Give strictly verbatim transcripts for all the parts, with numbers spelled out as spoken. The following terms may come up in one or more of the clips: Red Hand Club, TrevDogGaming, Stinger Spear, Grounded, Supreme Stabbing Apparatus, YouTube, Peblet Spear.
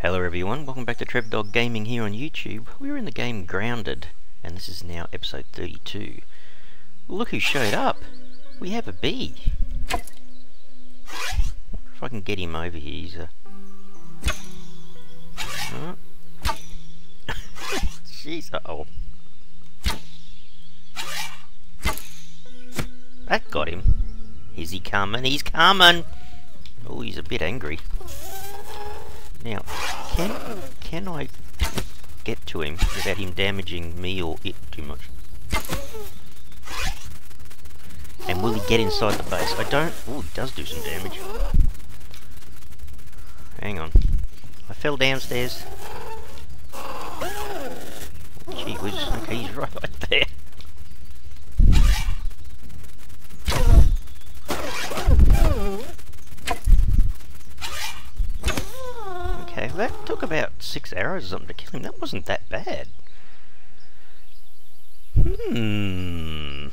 Hello everyone, welcome back to TrevDogGaming here on YouTube. We're in the game Grounded, and this is now episode thirty-two. Look who showed up! We have a bee! I wonder if I can get him over here. He's a... Huh? Jeez, uh-oh. That got him. Is he coming? He's coming! Oh, he's a bit angry. Now, can, can I get to him without him damaging me or it too much? And will he get inside the base? I don't... Ooh, he does do some damage. Hang on. I fell downstairs. Gee whiz. Okay, he's right, right there. That took about six arrows or something to kill him. That wasn't that bad. Hmm.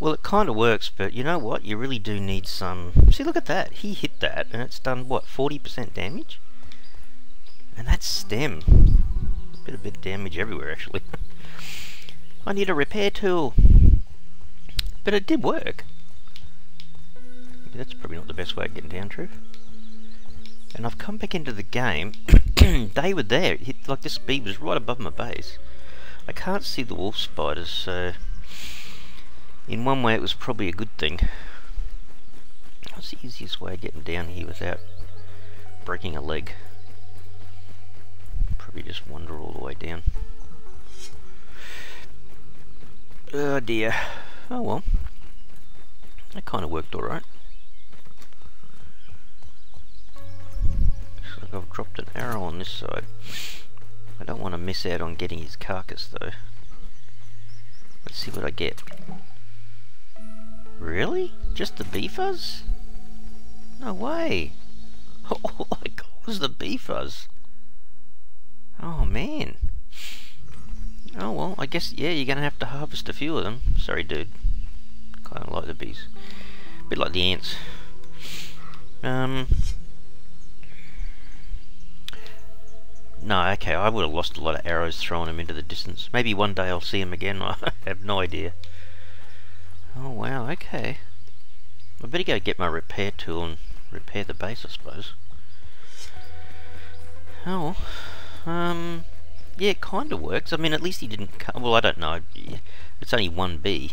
Well, it kind of works, but you know what? You really do need some... See, look at that. He hit that, and it's done, what, forty percent damage? And that's stem. A bit of bit of damage everywhere, actually. I need a repair tool. But it did work. That's probably not the best way of getting down, Trev. And I've come back into the game. They were there. It hit, like, this bee was right above my base. I can't see the wolf spiders, so in one way it was probably a good thing. What's the easiest way of getting down here without breaking a leg? Probably just wander all the way down. Oh dear. Oh well. That kind of worked alright. I've dropped an arrow on this side. I don't want to miss out on getting his carcass though. Let's see what I get. Really? Just the bee fuzz? No way! All I got was the bee fuzz. Oh man. Oh well, I guess, yeah, you're going to have to harvest a few of them. Sorry dude. Kind of like the bees. A bit like the ants. Um... No, okay, I would have lost a lot of arrows throwing them into the distance. Maybe one day I'll see them again, I have no idea. Oh wow, okay. I better go get my repair tool and repair the base, I suppose. Oh, um, yeah, it kind of works. I mean, at least he didn't come, well, I don't know. It's only one bee.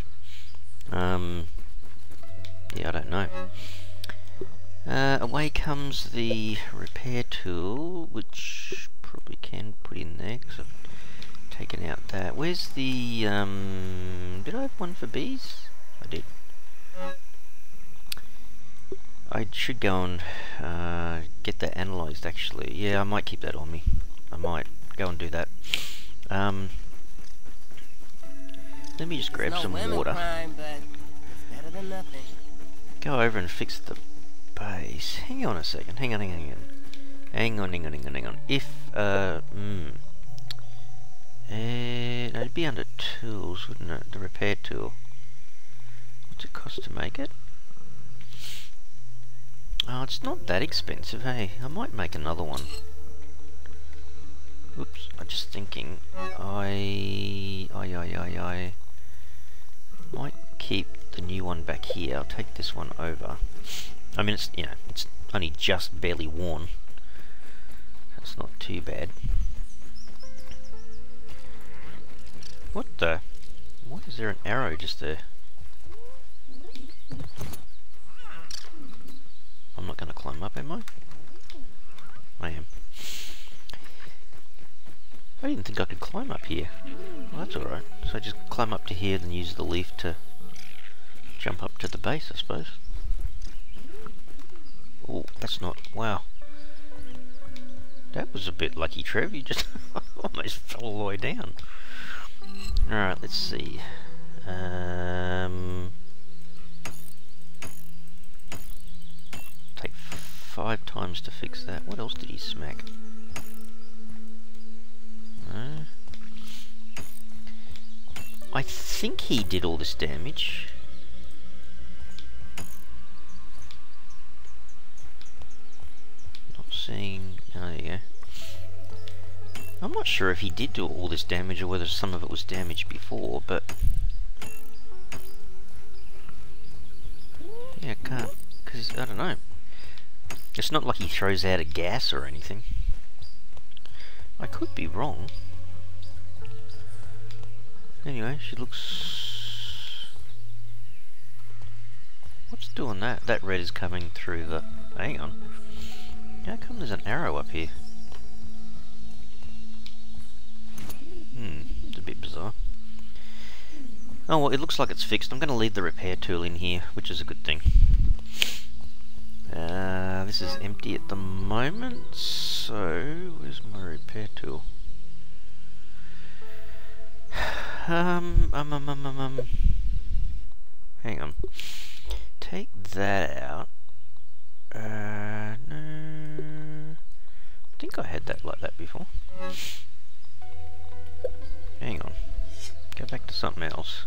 Um, yeah, I don't know. Uh, away comes the repair tool, which... probably can put in there because I've taken out that. Where's the um did I have one for bees? I did. I should go and uh, get that analysed actually. Yeah, I might keep that on me. I might go and do that. Um let me just grab no some water. Crime, but it's better than nothing. Go over and fix the base. Hang on a second, hang on, hang on, hang on. Hang on, hang on, hang on, hang on. If, uh, hmm. Uh, it'd be under tools, wouldn't it? The repair tool. What's it cost to make it? Oh, it's not that expensive, hey. I might make another one. Oops, I'm just thinking. I, I, I, I, I might keep the new one back here. I'll take this one over. I mean, it's, you know, it's only just barely worn. It's not too bad. What the? Why is there an arrow just there? I'm not going to climb up, am I? I am. I didn't think I could climb up here. Well, that's alright. So I just climb up to here, then use the leaf to jump up to the base, I suppose. Oh, that's not... Wow. That was a bit lucky, Trev. You just almost fell all the way down. Alright, let's see. Um, take five times to fix that. What else did he smack? Uh, I think he did all this damage. seeing... Oh, there you go. I'm not sure if he did do all this damage or whether some of it was damaged before, but... Yeah, I can't... Because, I don't know. It's not like he throws out a gas or anything. I could be wrong. Anyway, she looks... What's doing that? That red is coming through the... Hang on. How come there's an arrow up here? Hmm, it's a bit bizarre. Oh well, it looks like it's fixed. I'm going to leave the repair tool in here, which is a good thing. Uh, this is empty at the moment, so where's my repair tool? Um, um, um, um, um, um. Hang on. Take that out. Uh, no. I think I had that like that before. Hang on. Go back to something else.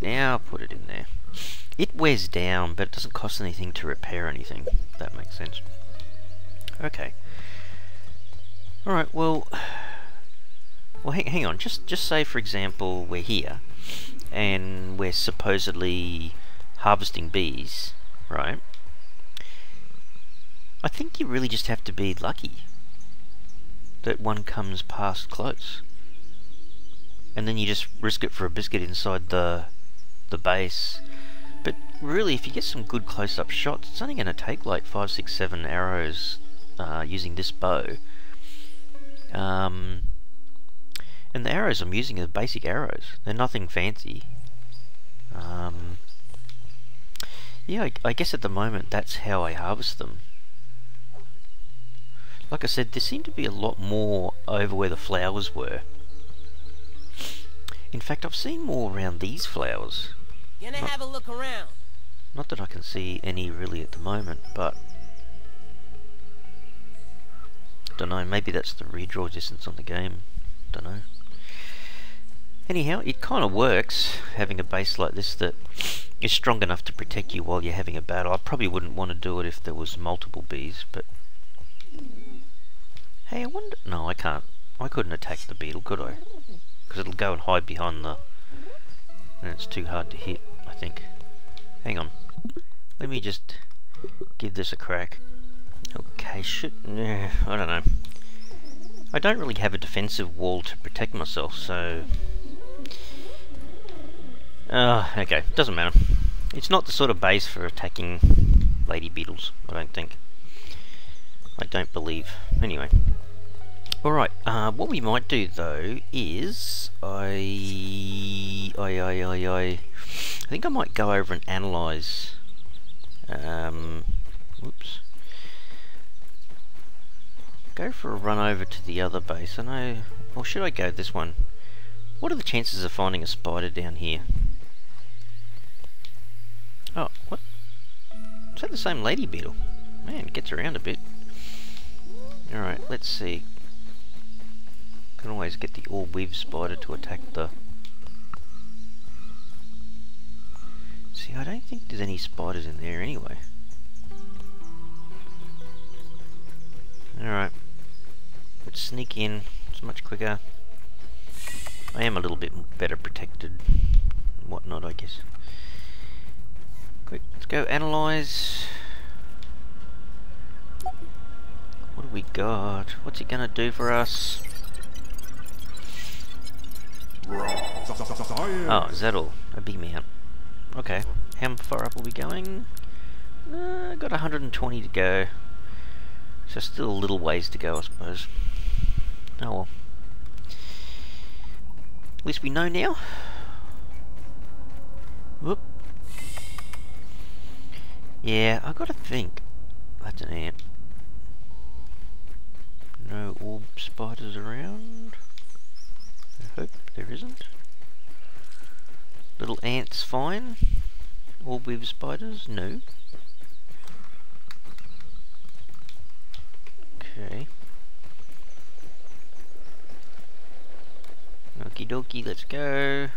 Now I'll put it in there. It wears down, but it doesn't cost anything to repair anything, if that makes sense. Okay. Alright, well... Well, hang, hang on. Just, just say, for example, we're here, and we're supposedly harvesting bees, right? I think you really just have to be lucky that one comes past close. And then you just risk it for a biscuit inside the, the base. But really, if you get some good close-up shots, it's only going to take like five, six, seven arrows uh, using this bow. Um, and the arrows I'm using are basic arrows. They're nothing fancy. Um, yeah, I, I guess at the moment that's how I harvest them. Like I said, there seemed to be a lot more over where the flowers were. In fact, I've seen more around these flowers. Gonna have a look around. Not that I can see any really at the moment, but don't know. Maybe that's the redraw distance on the game. Don't know. Anyhow, it kind of works having a base like this that is strong enough to protect you while you're having a battle. I probably wouldn't want to do it if there was multiple bees, but hey, I wonder. No, I can't. I couldn't attack the beetle, could I? Because it'll go and hide behind the. And it's too hard to hit, I think. Hang on. Let me just give this a crack. Okay, shit. I don't know. I don't really have a defensive wall to protect myself, so... Ah, uh, okay. Doesn't matter. It's not the sort of base for attacking lady beetles, I don't think. I don't believe. Anyway. Alright, uh, what we might do though is I, I, I, I, I, I think I might go over and analyse, um, whoops, go for a run over to the other base. I know, or should I go this one? What are the chances of finding a spider down here? Oh, what? Is that the same lady beetle? Man, it gets around a bit. Alright, let's see. Can always get the orb weave spider to attack the... See, I don't think there's any spiders in there anyway. Alright. Let's sneak in. It's much quicker. I am a little bit better protected and whatnot, I guess. Quick, let's go analyse. What do we got? What's it gonna do for us? Oh, is that all? A beam out. Okay, how far up are we going? Uh, got one hundred twenty to go. So still a little ways to go, I suppose. Oh well. At least we know now. Whoop. Yeah, I gotta think. That's an ant. No orb spiders around. I hope there isn't. Little ants, fine. Orb weave spiders, no. Okay. Okie dokie, let's go.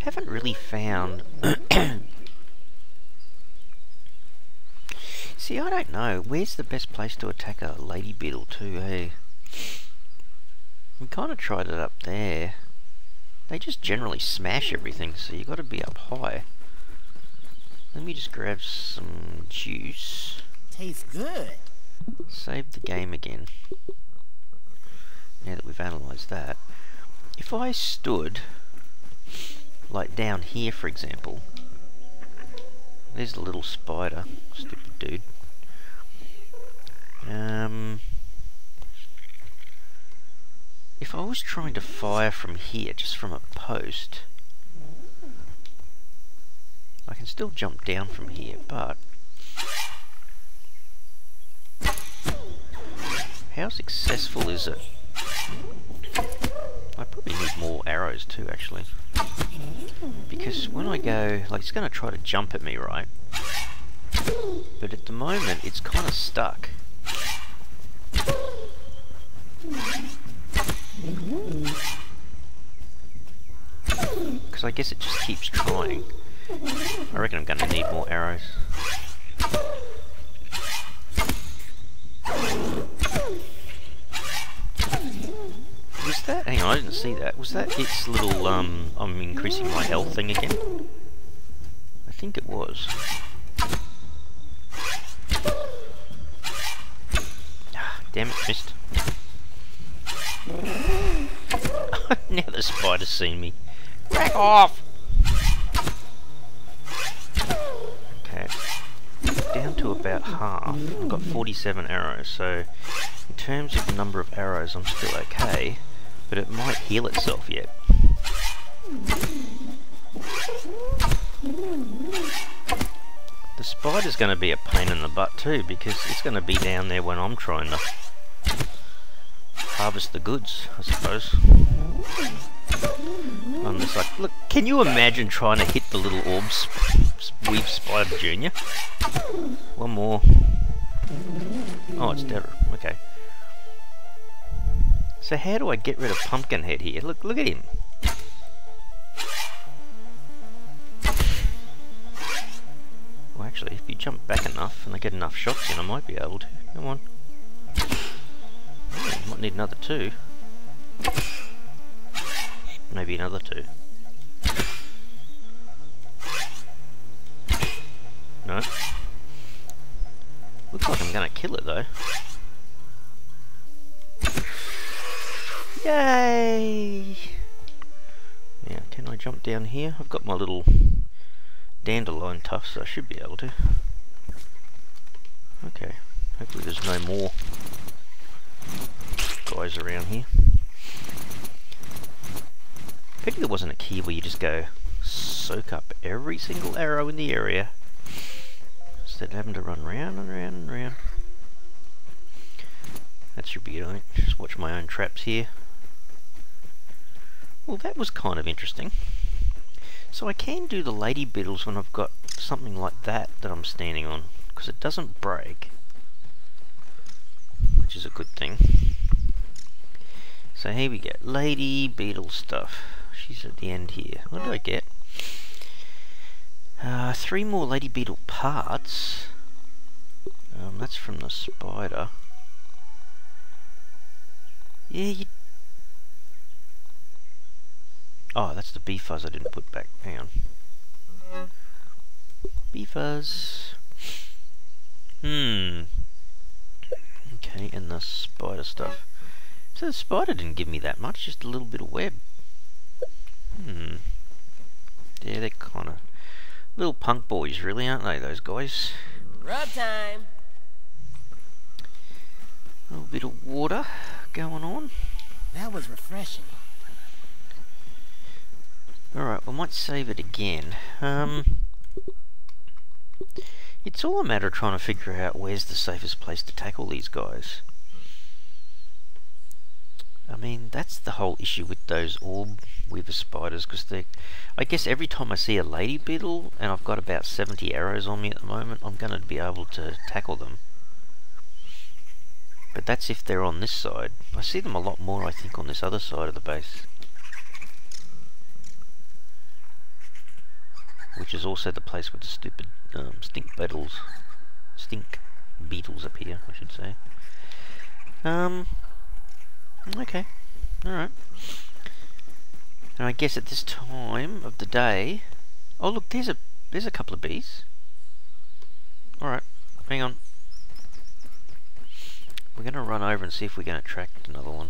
Haven't really found See, I don't know. Where's the best place to attack a lady beetle too, hey? We kind of tried it up there. They just generally smash everything, so you got to be up high. Let me just grab some juice. Tastes good. Save the game again. Now that we've analysed that. If I stood, like down here for example, there's the little spider, stupid dude. Um, if I was trying to fire from here, just from a post, I can still jump down from here, but how successful is it? I probably need more arrows too, actually. Because when I go, like, it's going to try to jump at me, right? But at the moment, it's kind of stuck. Because I guess it just keeps trying. I reckon I'm going to need more arrows. Was that? Hang on, I didn't see that. Was that its little, um, I'm increasing my health thing again? I think it was. Ah, damn it, missed. Now the spider's seen me. Back off! Okay. Down to about half. I've got forty-seven arrows, so in terms of the number of arrows, I'm still okay. But it might heal itself yet. The spider's going to be a pain in the butt too, because it's going to be down there when I'm trying to harvest the goods, I suppose. I'm just like, look, can you imagine trying to hit the little orb weave spider junior? One more. Oh, it's dead. Okay. So how do I get rid of Pumpkinhead here? Look, look at him. Well, actually, if you jump back enough and I get enough shots in, I might be able to. Come on. Oh, might need another two. Maybe another two. No. Looks like I'm gonna kill it though. Yay! Now, can I jump down here? I've got my little dandelion tufts, so I should be able to. Okay, hopefully there's no more guys around here. Pity there wasn't a key where you just go soak up every single arrow in the area instead of having to run round and round and round. That should be it, I think. Just watch my own traps here. Well, that was kind of interesting. So I can do the lady beetles when I've got something like that that I'm standing on, because it doesn't break, which is a good thing. So here we go, lady beetle stuff. She's at the end here. What do I get? Uh, three more lady beetle parts. Um, that's from the spider. Yeah, you... Oh, that's the bee fuzz I didn't put back. Hang on. Bee fuzz. Hmm. Okay, and the spider stuff. So the spider didn't give me that much, just a little bit of web. Hmm. Yeah, they're kind of little punk boys, really, aren't they, those guys? Rub time! A little bit of water going on. That was refreshing. Alright, we might save it again. Um, it's all a matter of trying to figure out where's the safest place to tackle these guys. I mean, that's the whole issue with those orb weaver spiders, because they, I guess every time I see a lady beetle, and I've got about seventy arrows on me at the moment, I'm going to be able to tackle them. But that's if they're on this side. I see them a lot more, I think, on this other side of the base. Which is also the place with the stupid um, stink beetles. Stink beetles appear, I should say. Um, okay, alright. Now I guess at this time of the day... Oh look, there's a, there's a couple of bees. Alright, hang on. We're going to run over and see if we can attract another one.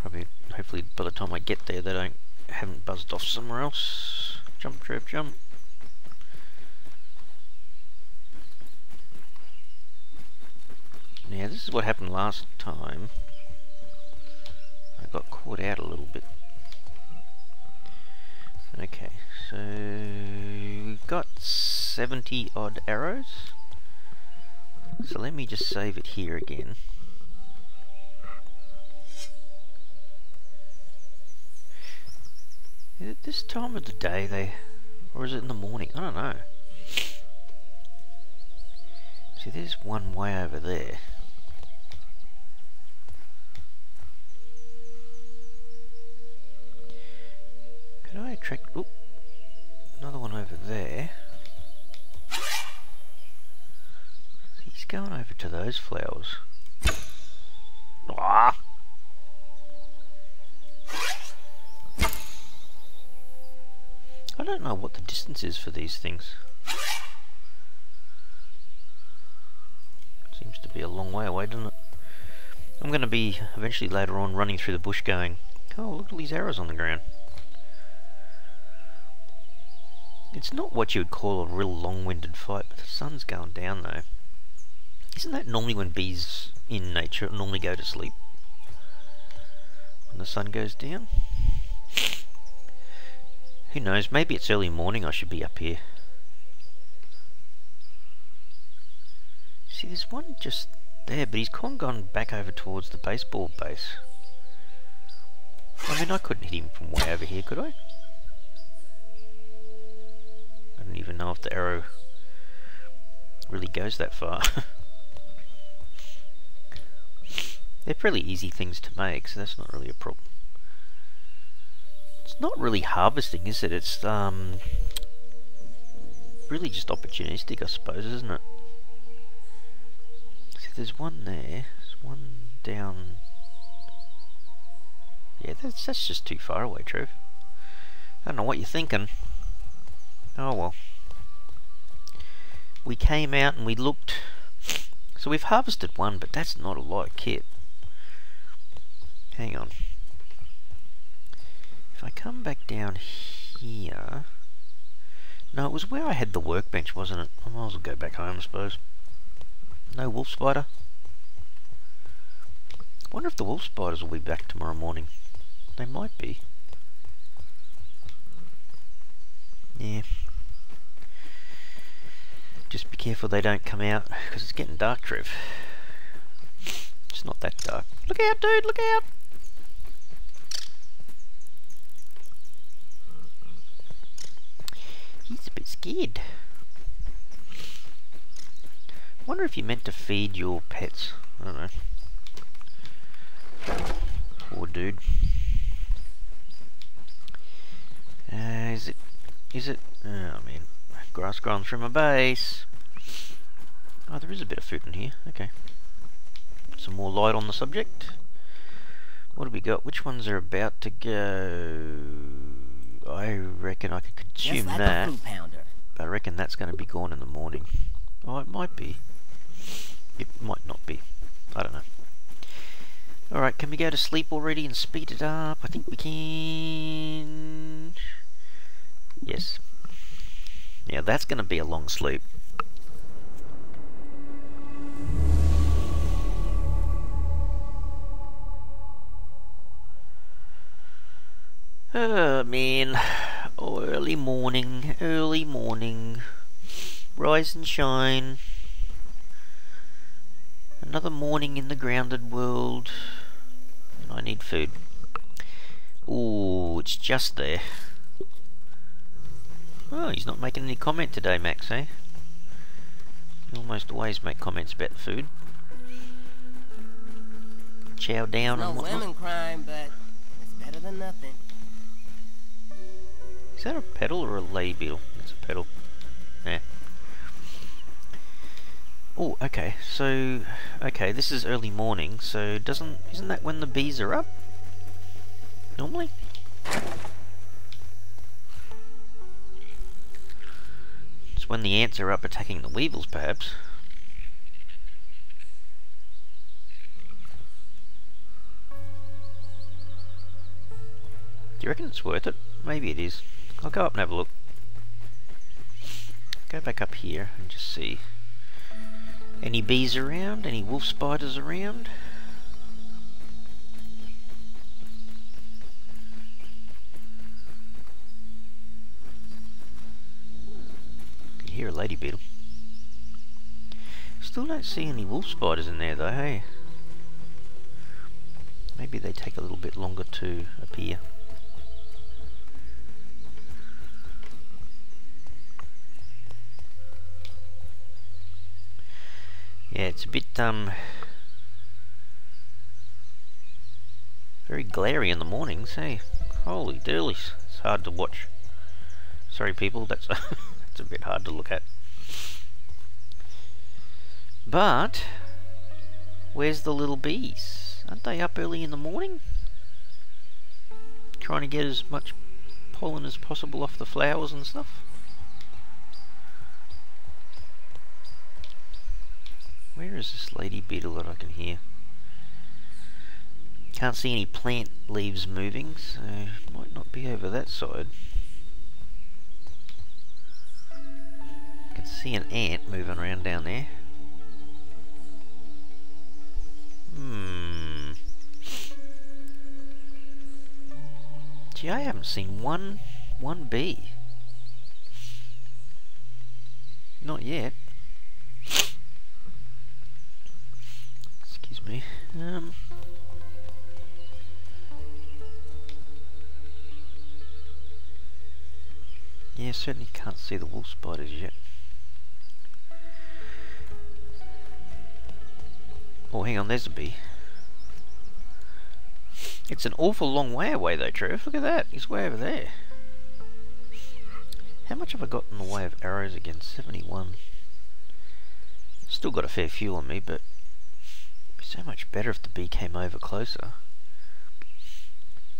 Probably, hopefully by the time I get there they don't, haven't buzzed off somewhere else. Jump, trap, jump. Now this is what happened last time. I got caught out a little bit. Okay, so we've got seventy odd arrows. So let me just save it here again. Is it this time of the day they, or is it in the morning? I don't know. See, there's one way over there. Could I attract, oop, another one over there? He's going over to those flowers. Ah! I don't know what the distance is for these things. Seems to be a long way away, doesn't it? I'm going to be eventually later on running through the bush going, oh, look at all these arrows on the ground. It's not what you'd call a real long-winded fight, but the sun's going down though. Isn't that normally when bees in nature normally go to sleep? When the sun goes down? Who knows, maybe it's early morning, I should be up here. See, there's one just there, but he's gone back over towards the baseball base. I mean, I couldn't hit him from way over here, could I? I don't even know if the arrow really goes that far. They're fairly easy things to make, so that's not really a problem. It's not really harvesting, is it? It's um, really just opportunistic, I suppose, isn't it? See, there's one there, there's one down... Yeah, that's, that's just too far away, Trev. I don't know what you're thinking. Oh well. We came out and we looked. So we've harvested one, but that's not a lot of kit. Hang on. If I come back down here... No, it was where I had the workbench, wasn't it? I might as well go back home, I suppose. No wolf spider. I wonder if the wolf spiders will be back tomorrow morning. They might be. Yeah. Just be careful they don't come out, because it's getting dark, Trev. It's not that dark. Look out, dude! Look out! He's a bit scared. I wonder if you meant to feed your pets. I don't know. Poor dude. Uh, is it... Is it... Oh, man. Grass growing through my base. Oh, there is a bit of food in here. Okay. Some more light on the subject. What have we got? Which ones are about to go... I reckon I could consume like that, but I reckon that's going to be gone in the morning. Oh, it might be. It might not be. I don't know. Alright, can we go to sleep already and speed it up? I think we can... Yes. Yeah, that's going to be a long sleep. Oh man, oh, early morning, early morning, rise and shine, another morning in the grounded world, and I need food. Ooh, it's just there. Oh, he's not making any comment today, Max, eh? He almost always make comments about the food. Chow down and whatnot. No women crying, but it's better than nothing. Is that a petal or a lay beetle? It's a petal. Yeah. So, okay, this is early morning, so doesn't, isn't that when the bees are up? Normally? It's when the ants are up attacking the weevils, perhaps. Do you reckon it's worth it? Maybe it is. I'll go up and have a look. Go back up here and just see. Any bees around? Any wolf spiders around? Can hear a lady beetle. Still don't see any wolf spiders in there though, hey? Maybe they take a little bit longer to appear. Yeah, it's a bit, um, very glary in the mornings, hey? Holy doolies, it's hard to watch. Sorry people, that's a, that's a bit hard to look at. But, where's the little bees? Aren't they up early in the morning? Trying to get as much pollen as possible off the flowers and stuff? Where is this lady beetle that I can hear? Can't see any plant leaves moving, so it might not be over that side. I can see an ant moving around down there. Hmm. Gee, I haven't seen one, one bee. Not yet. Me. Um, yeah, certainly can't see the wolf spiders yet. Oh, hang on, there's a bee. It's an awful long way away though, Trev. Look at that, he's way over there. How much have I got in the way of arrows again? seventy-one. Still got a fair few on me, but so much better if the bee came over closer.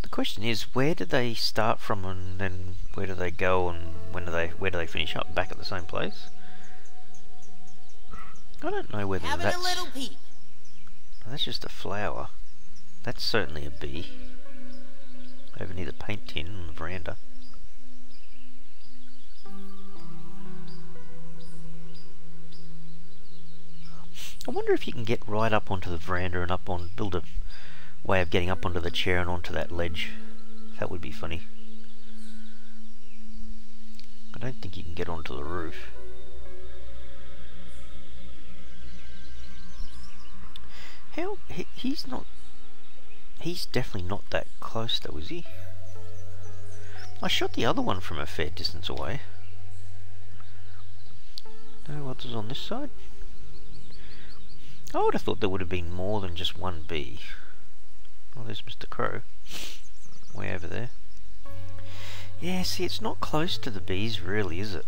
The question is, where do they start from and then where do they go and when do they where do they finish up? Back at the same place? I don't know whether Having that's... a little peep. No, that's just a flower. That's certainly a bee. Over near the paint tin on the veranda. I wonder if you can get right up onto the veranda and up on, build a way of getting up onto the chair and onto that ledge. That would be funny. I don't think you can get onto the roof. How, he, he's not, he's definitely not that close though, is he? I shot the other one from a fair distance away. No others on this side? I would have thought there would have been more than just one bee. Oh, there's Mister Crow. Way over there. Yeah, see, it's not close to the bees really, is it?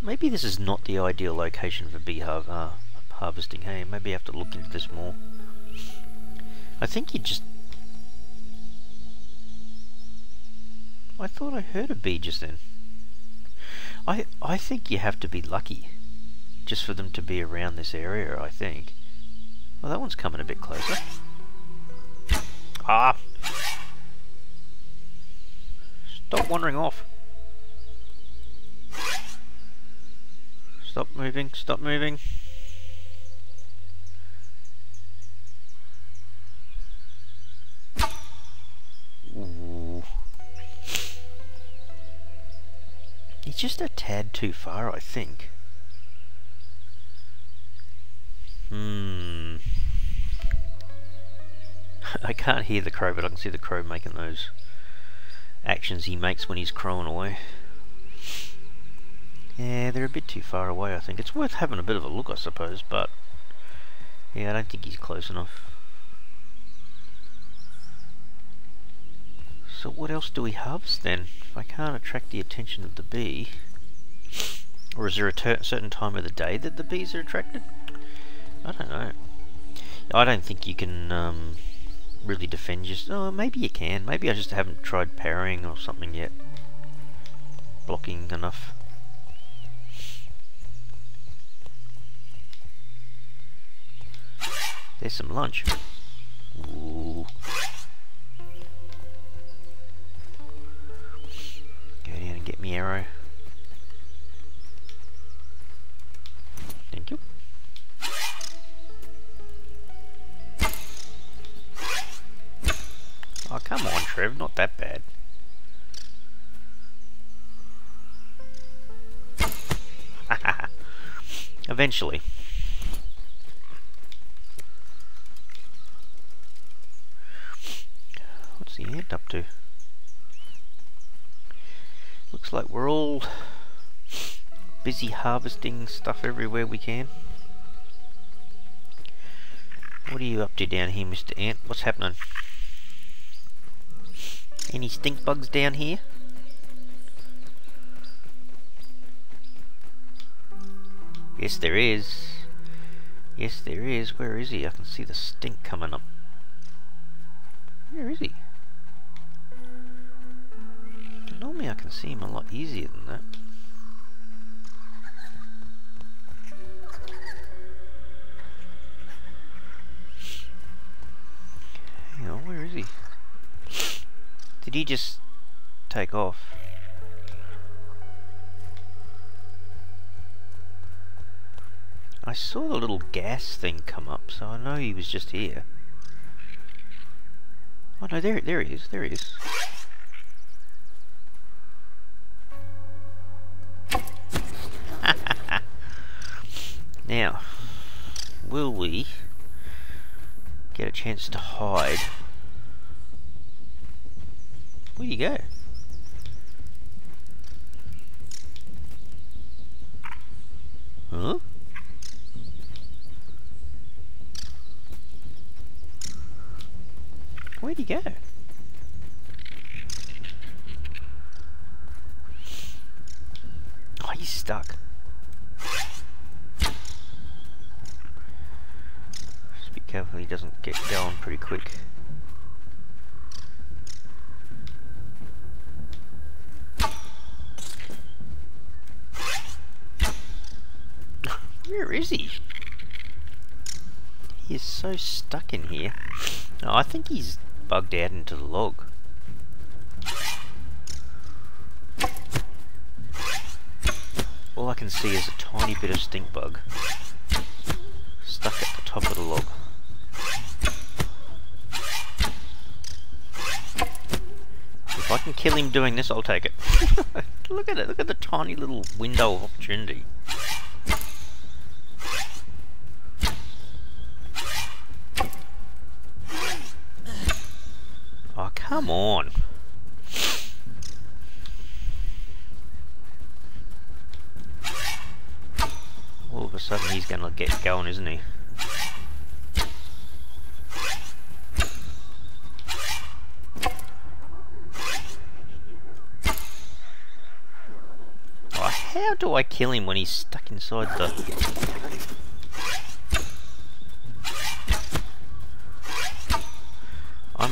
Maybe this is not the ideal location for bee har uh, harvesting, hey? Maybe I have to look into this more. I think you just... I thought I heard a bee just then. I I think you have to be lucky just for them to be around this area, I think. Well, that one's coming a bit closer. Ah! Stop wandering off. Stop moving, stop moving. Ooh. It's just a tad too far, I think. Hmm. I can't hear the crow, but I can see the crow making those actions he makes when he's crowing away. Yeah, they're a bit too far away, I think. It's worth having a bit of a look, I suppose, but yeah, I don't think he's close enough. So what else do we harvest then? If I can't attract the attention of the bee, Or is there a certain time of the day that the bees are attracted? I don't know. I don't think you can um, really defend yourself. Oh, maybe you can. Maybe I just haven't tried parrying or something yet. Blocking enough. There's some lunch. Ooh. Go down and get me arrow. Thank you. Oh, come on, Trev, not that bad. Eventually. What's the ant up to? Looks like we're all busy harvesting stuff everywhere we can. What are you up to down here, Mister Ant? What's happening? Any stink bugs down here? Yes, there is. Yes, there is. Where is he? I can see the stink coming up. Where is he? Normally I can see him a lot easier than that. Hang on, where is he? Did he just take off? I saw the little gas thing come up, so I know he was just here. Oh no, there, there he is, there he is. Now, will we get a chance to hide? Where do you go? Huh? Where'd he go? Oh, he's stuck. Just be careful he doesn't get going pretty quick. Where is he? He is so stuck in here. Oh, I think he's bugged out into the log. All I can see is a tiny bit of stink bug stuck at the top of the log. If I can kill him doing this, I'll take it. Look at it, look at the tiny little window of opportunity. Come on. All of a sudden he's gonna get going, isn't he? Oh, how do I kill him when he's stuck inside the...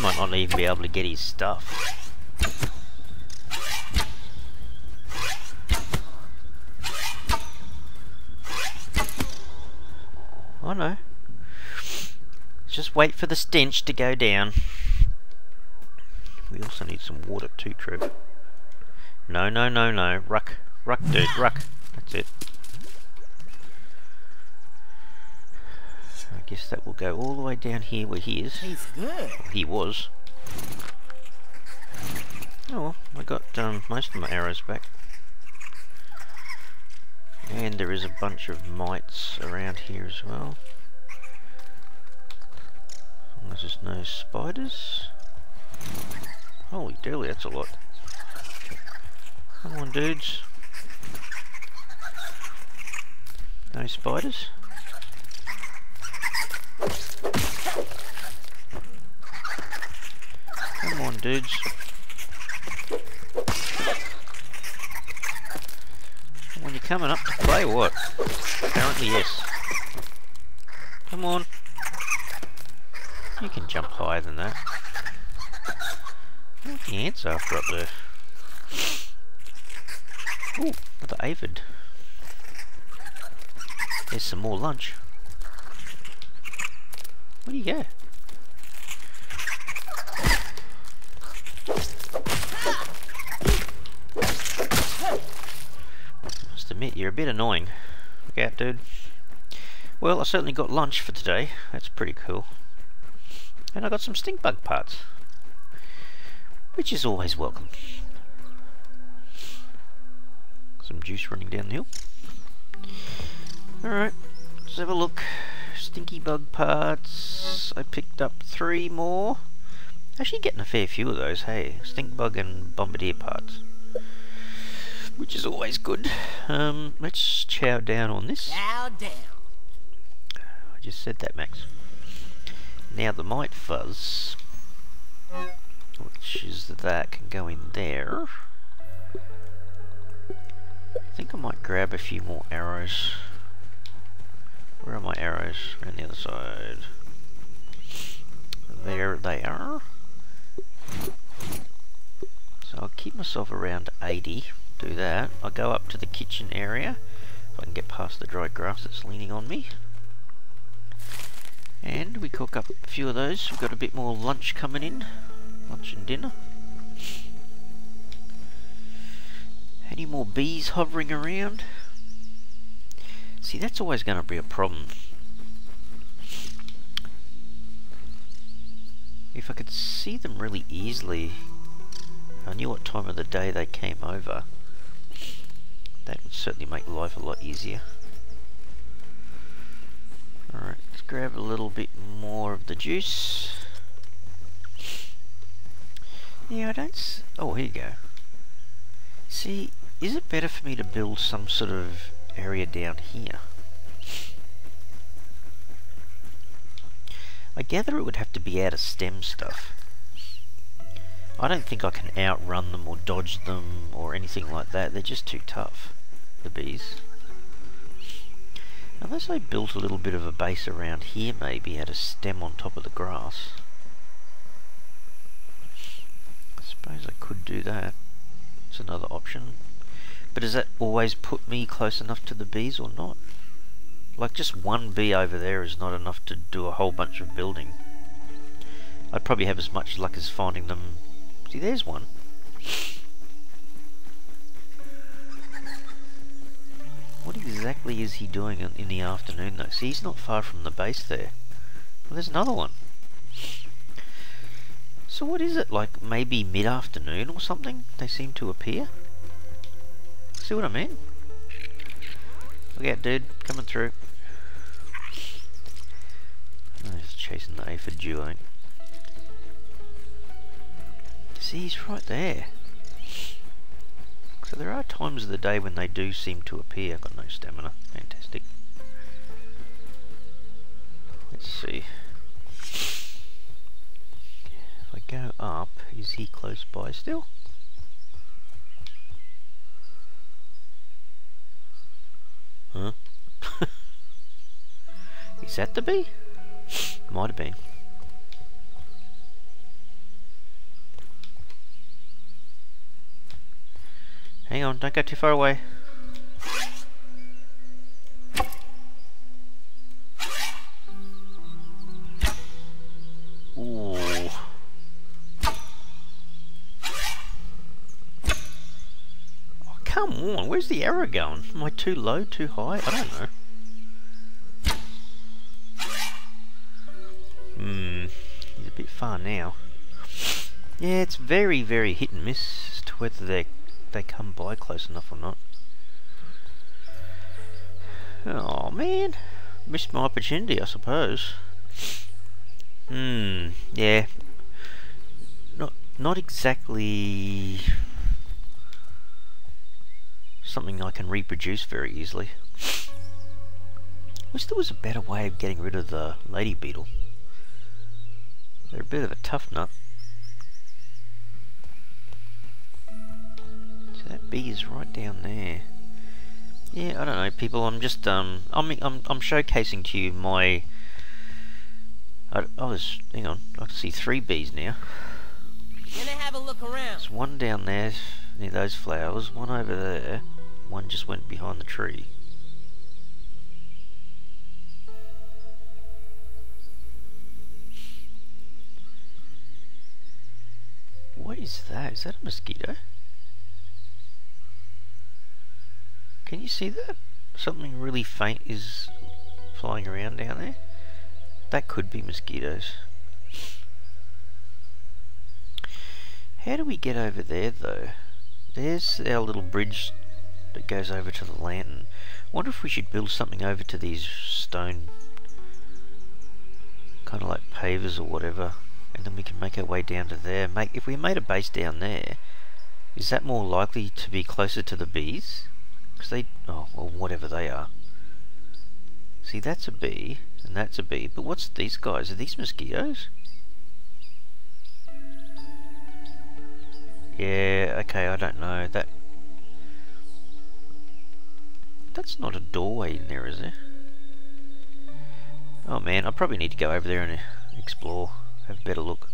Might not even be able to get his stuff. Oh no. Just wait for the stench to go down. We also need some water too, Trev. No, no, no, no. Ruck. Ruck, dude. Ruck. That's it. I guess that will go all the way down here where he is. He's good. He was. Oh, well, I got um, most of my arrows back. And there is a bunch of mites around here as well. As long as there's no spiders. Holy dooly, that's a lot. Come on, dudes. No spiders. Come on, dudes. When you coming up to play what? Apparently yes. Come on. You can jump higher than that. What the ants after up there? Ooh, another aphid. There's some more lunch. Where do you go? Must admit, you're a bit annoying. Look out, dude. Well, I certainly got lunch for today. That's pretty cool. And I got some stink bug parts, which is always welcome. Some juice running down the hill. Alright, let's have a look. Stinky bug parts. I picked up three more. Actually getting a fair few of those, hey. Stink bug and bombardier parts, which is always good. Um, let's chow down on this. Chow down. I just said that, Max. Now the mite fuzz, which is that, can go in there. I think I might grab a few more arrows. Where are my arrows? Around the other side. There they are. So I'll keep myself around eighty. Do that. I'll go up to the kitchen area. If I can get past the dry grass that's leaning on me. And we cook up a few of those. We've got a bit more lunch coming in. Lunch and dinner. Any more bees hovering around? See, that's always going to be a problem. If I could see them really easily, I knew what time of the day they came over. That would certainly make life a lot easier. Alright, let's grab a little bit more of the juice. Yeah, I don't s- oh, here you go. See, is it better for me to build some sort of area down here? I gather it would have to be out of stem stuff. I don't think I can outrun them or dodge them or anything like that. They're just too tough, the bees. Unless I built a little bit of a base around here, maybe, out of stem on top of the grass. I suppose I could do that. It's another option. But does that always put me close enough to the bees or not? Like, just one bee over there is not enough to do a whole bunch of building. I'd probably have as much luck as finding them. See, there's one. What exactly is he doing in the afternoon though? See, he's not far from the base there. Well, there's another one. So what is it? Like, maybe mid-afternoon or something? They seem to appear. See what I mean? Look out, dude. Coming through. Oh, he's chasing the aphid duo. See, he's right there. So there are times of the day when they do seem to appear. I've got no stamina. Fantastic. Let's see. If I go up, is he close by still? Huh? Is that the bee? Might have been. Hang on, don't go too far away. Ooh. Come on, where's the arrow going? Am I too low, too high? I don't know. Hmm, he's a bit far now. Yeah, it's very, very hit and miss as to whether they they come by close enough or not. Oh man, missed my opportunity, I suppose. Hmm, yeah. Not not exactly something I can reproduce very easily. Wish there was a better way of getting rid of the lady beetle. They're a bit of a tough nut. So that bee is right down there. Yeah, I don't know, people. I'm just um, I'm I'm I'm showcasing to you my. I, I was hang on. I can see three bees now. Gonna have a look around. There's one down there near those flowers. One over there. One just went behind the tree. What is that? Is that a mosquito? Can you see that? Something really faint is flying around down there. That could be mosquitoes. How do we get over there though? There's our little bridge that goes over to the lantern. I wonder if we should build something over to these stone, kind of like pavers or whatever, and then we can make our way down to there. Make if we made a base down there, is that more likely to be closer to the bees? Because they, oh, well, whatever they are. See, that's a bee, and that's a bee, but what's these guys? Are these mosquitoes? Yeah, okay, I don't know. That That's not a doorway in there, is there? Oh man, I probably need to go over there and explore, have a better look.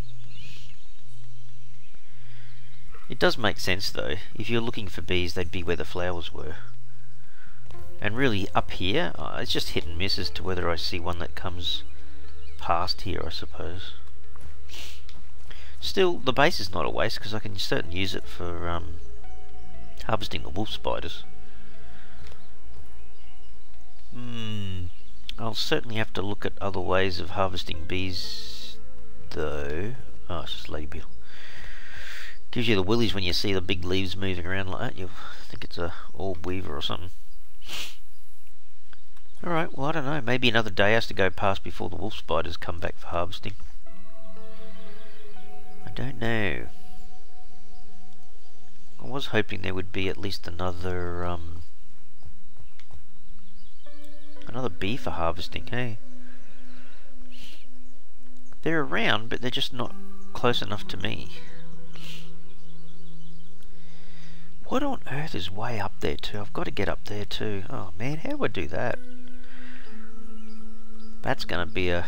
It does make sense though. If you're looking for bees, they'd be where the flowers were. And really up here, oh, it's just hit and miss as to whether I see one that comes past here, I suppose. Still, the base is not a waste because I can certainly use it for um, harvesting the wolf spiders. Hmm, I'll certainly have to look at other ways of harvesting bees though. Oh, it's just lady beetle. Gives you the willies when you see the big leaves moving around like that. You'll think it's a orb weaver or something. Alright, well I don't know, maybe another day has to go past before the wolf spiders come back for harvesting. I don't know. I was hoping there would be at least another um, another bee for harvesting, hey? They're around, but they're just not close enough to me. What on earth is way up there too? I've got to get up there too. Oh man, how do I do that? That's gonna be a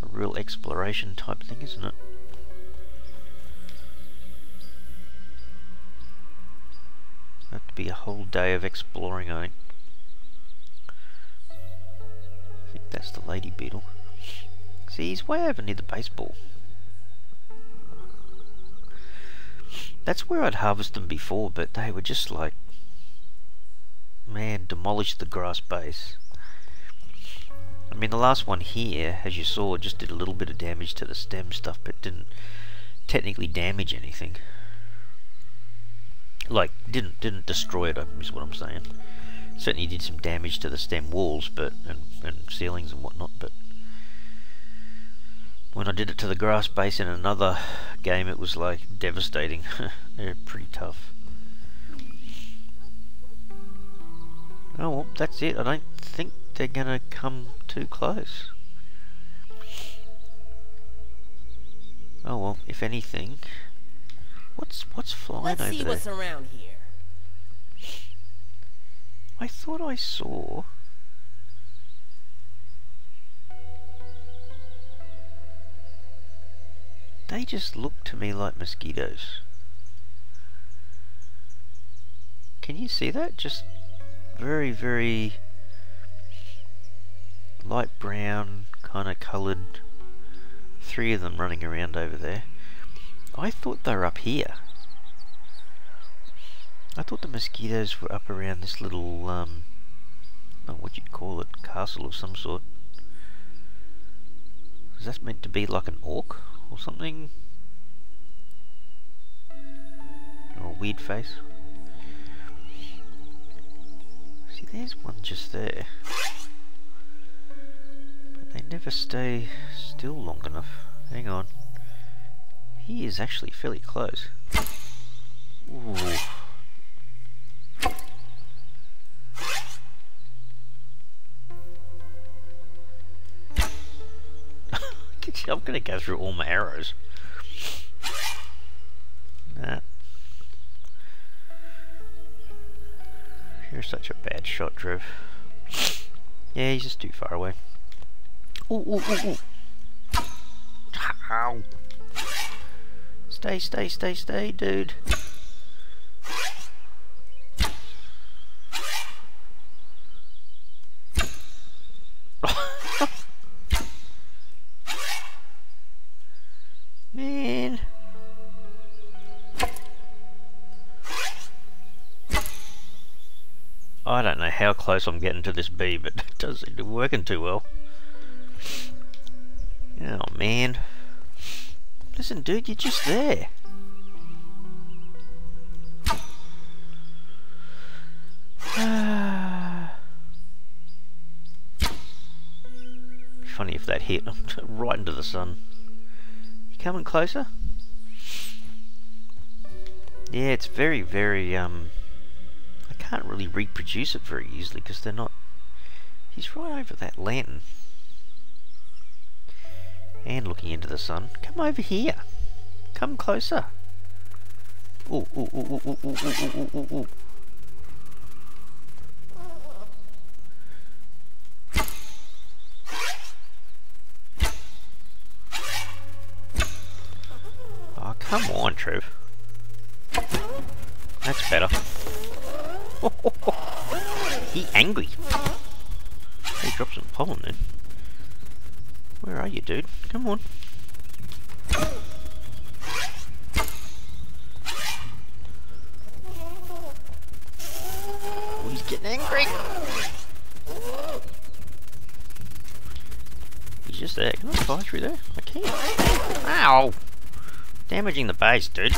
a real exploration type thing, isn't it? That'd be a whole day of exploring, I think. I think that's the lady beetle. See, he's way over near the baseball. That's where I'd harvest them before, but they were just like, man, demolish the grass base. I mean, the last one here, as you saw, just did a little bit of damage to the stem stuff, but didn't technically damage anything. Like, didn't didn't destroy it, is what I'm saying. Certainly did some damage to the stem walls, but and, and ceilings and whatnot, but when I did it to the grass base in another game, it was like devastating. They're pretty tough. Oh well, that's it. I don't think they're gonna come too close. Oh well, if anything, what's what's flying Let's over there? Let's see what's around here. I thought I saw. They just look to me like mosquitoes. Can you see that? Just very, very light brown, kind of coloured. Three of them running around over there. I thought they were up here. I thought the mosquitoes were up around this little, um, not what you'd call it, castle of some sort. Is that meant to be like an orc? Or something, or a weird face. See, there's one just there, but they never stay still long enough. Hang on, he is actually fairly close. Ooh. I'm gonna go through all my arrows. Nah. You're such a bad shot, Drew. Yeah, he's just too far away. Ooh, ooh, ooh, ooh. Ow. Stay, stay, stay, stay, dude. Man. I don't know how close I'm getting to this bee, but it doesn't be working too well. Oh, man. Listen, dude, you're just there. Be funny if that hit right into the sun. You coming closer? Yeah, it's very, very, um... I can't really reproduce it very easily because they're not... He's right over that lantern. And looking into the sun. Come over here. Come closer. Ooh, ooh, ooh, ooh, ooh, ooh, ooh, ooh, ooh, ooh. Oh, come on, Trev. That's better. Oh, oh, oh. He angry. He dropped some pollen then. Where are you, dude? Come on. Oh, he's getting angry. He's just there. Can I fly through there? I can't. Ow! Damaging the base, dude.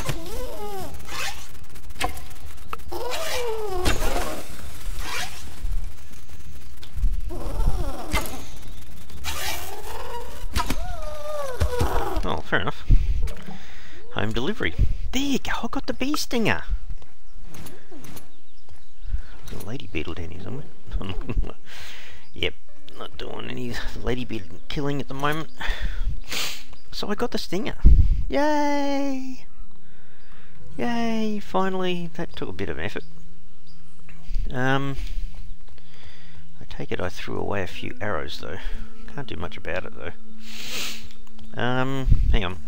Fair enough. Home delivery. There you go, I got the bee stinger. There's a lady beetle down here somewhere. Yep, not doing any lady beetle killing at the moment. So I got the stinger. Yay! Yay, finally. That took a bit of effort. Um, I take it I threw away a few arrows though. Can't do much about it though. Um, hang on.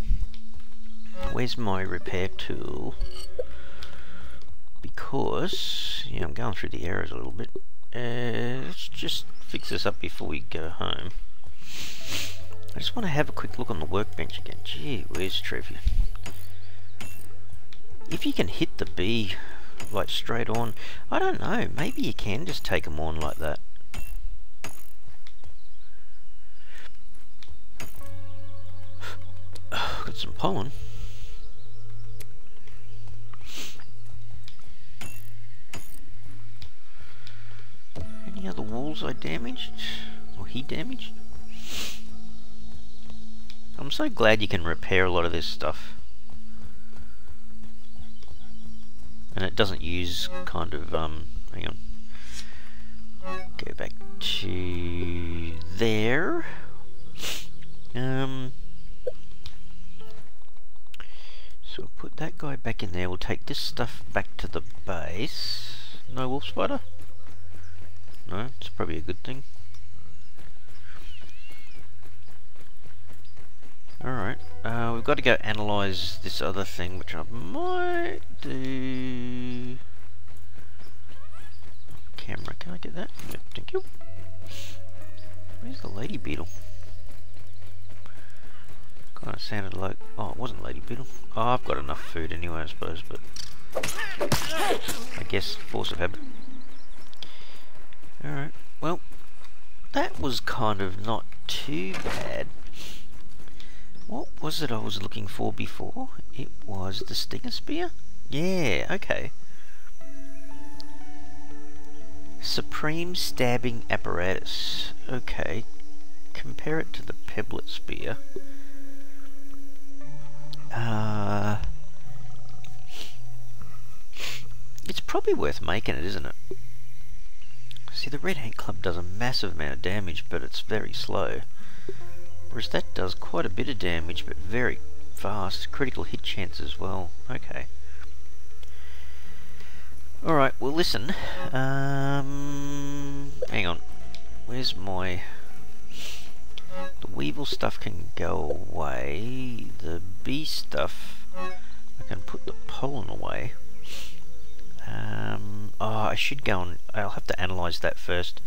Where's my repair tool? Because, yeah, I'm going through the arrows a little bit. Uh, let's just fix this up before we go home. I just want to have a quick look on the workbench again. Gee, where's Trevor? If you can hit the bee, like, straight on. I don't know, maybe you can just take them on like that. Got some pollen. Any other walls I damaged? Or he damaged? I'm so glad you can repair a lot of this stuff. And it doesn't use kind of, um, hang on. Go back to there. Um... So we'll put that guy back in there, we'll take this stuff back to the base. No wolf spider? No, it's probably a good thing. Alright, uh, we've got to go analyse this other thing, which I might do... Camera, can I get that? Yep, thank you. Where's the lady beetle? Oh, it sounded like... Oh, it wasn't lady beetle. Oh, I've got enough food anyway, I suppose, but... I guess force of habit. Alright, well... That was kind of not too bad. What was it I was looking for before? It was the Stinger Spear? Yeah, okay. Supreme Stabbing Apparatus. Okay. Compare it to the Peblet Spear. Uh, it's probably worth making it, isn't it? See, the Red Hand Club does a massive amount of damage, but it's very slow. Whereas that does quite a bit of damage, but very fast. Critical hit chance as well. Okay. Alright, well listen, um, hang on, where's my, the weevil stuff can go away, the bee stuff, I can put the pollen away, um, oh, I should go on, I'll have to analyse that first.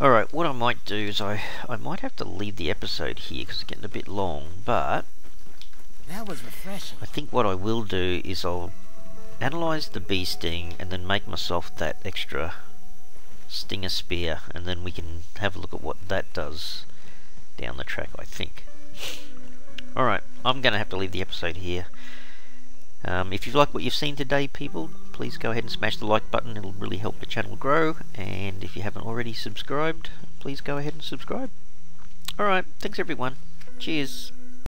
Alright, what I might do is I, I might have to leave the episode here because it's getting a bit long, but that was refreshing. I think what I will do is I'll analyse the bee sting and then make myself that extra stinger spear, and then we can have a look at what that does down the track, I think. Alright, I'm going to have to leave the episode here. Um, if you've liked what you've seen today, people, please go ahead and smash the like button. It'll really help the channel grow, and if you haven't already subscribed, please go ahead and subscribe. Alright, thanks everyone. Cheers.